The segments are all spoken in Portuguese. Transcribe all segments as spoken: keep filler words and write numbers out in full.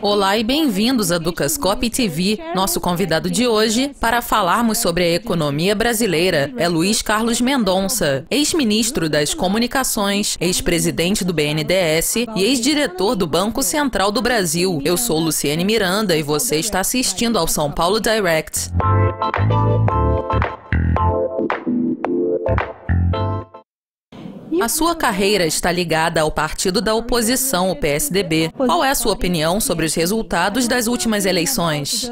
Olá e bem-vindos a Dukascopy T V. Nosso convidado de hoje, para falarmos sobre a economia brasileira, é Luiz Carlos Mendonça, ex-ministro das Comunicações, ex-presidente do B N D E S e ex-diretor do Banco Central do Brasil. Eu sou Luciene Miranda e você está assistindo ao São Paulo Direct. A sua carreira está ligada ao partido da oposição, o P S D B. Qual é a sua opinião sobre os resultados das últimas eleições?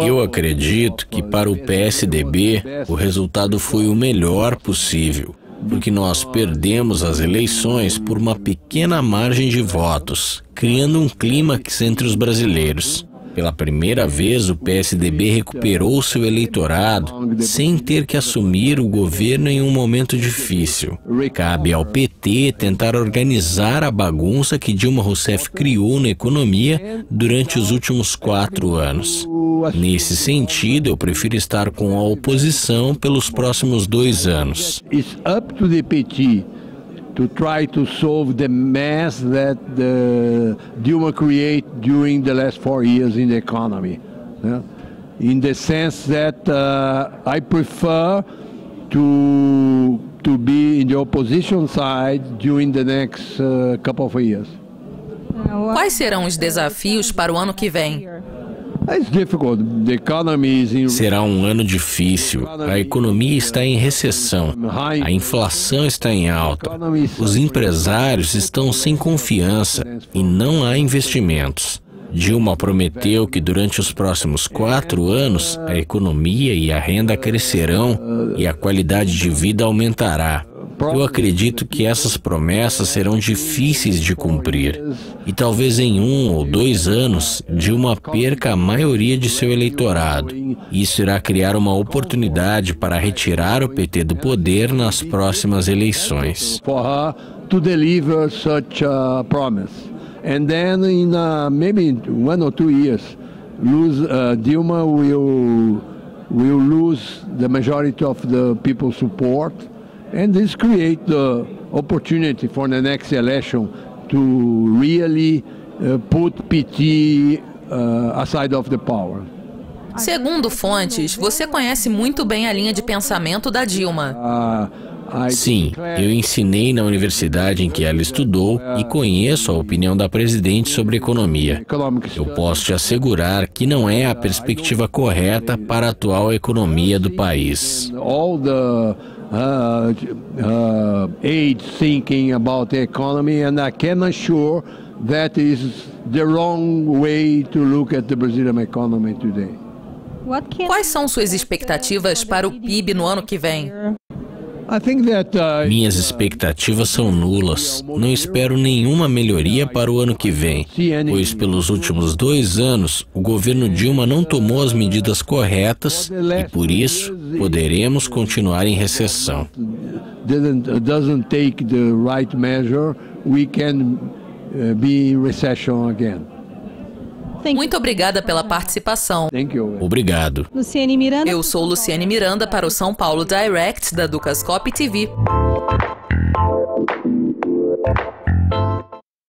Eu acredito que para o P S D B o resultado foi o melhor possível, porque nós perdemos as eleições por uma pequena margem de votos, criando um clímax entre os brasileiros. Pela primeira vez, o P S D B recuperou seu eleitorado sem ter que assumir o governo em um momento difícil. Cabe ao P T tentar organizar a bagunça que Dilma Rousseff criou na economia durante os últimos quatro anos. Nesse sentido, eu prefiro estar com a oposição pelos próximos dois anos. É up to the P T to try to solve the mess that the Dilma created during the last four years in the economy. Yeah? In the sense that uh, I prefer to, to be in the opposition side during the next uh, couple of years. Quais serão os desafios para o ano que vem? Será um ano difícil. A economia está em recessão. A inflação está em alta. Os empresários estão sem confiança e não há investimentos. Dilma prometeu que durante os próximos quatro anos a economia e a renda crescerão e a qualidade de vida aumentará. Eu acredito que essas promessas serão difíceis de cumprir. E talvez em um ou dois anos, Dilma perca a maioria de seu eleitorado. Isso irá criar uma oportunidade para retirar o P T do poder nas próximas eleições. Dilma will lose the majority of the people's support. And this creates the opportunity for the next election to really uh, put P T uh, aside of the power. Segundo fontes, você conhece muito bem a linha de pensamento da Dilma. Uh, Sim, eu ensinei na universidade em que ela estudou e conheço a opinião da presidente sobre economia. Eu posso te assegurar que não é a perspectiva correta para a atual economia do país. Uh, uh, age thinking about the economy, and I can assure that is the wrong way to look at the Brazilian economy today. Quais são suas expectativas para o P I B no ano que vem? Minhas expectativas são nulas. Não espero nenhuma melhoria para o ano que vem, pois pelos últimos dois anos, o governo Dilma não tomou as medidas corretas e, por isso, poderemos continuar em recessão. Muito obrigada pela participação. Obrigado. Eu sou Luciene Miranda para o São Paulo Direct da Dukascopy T V.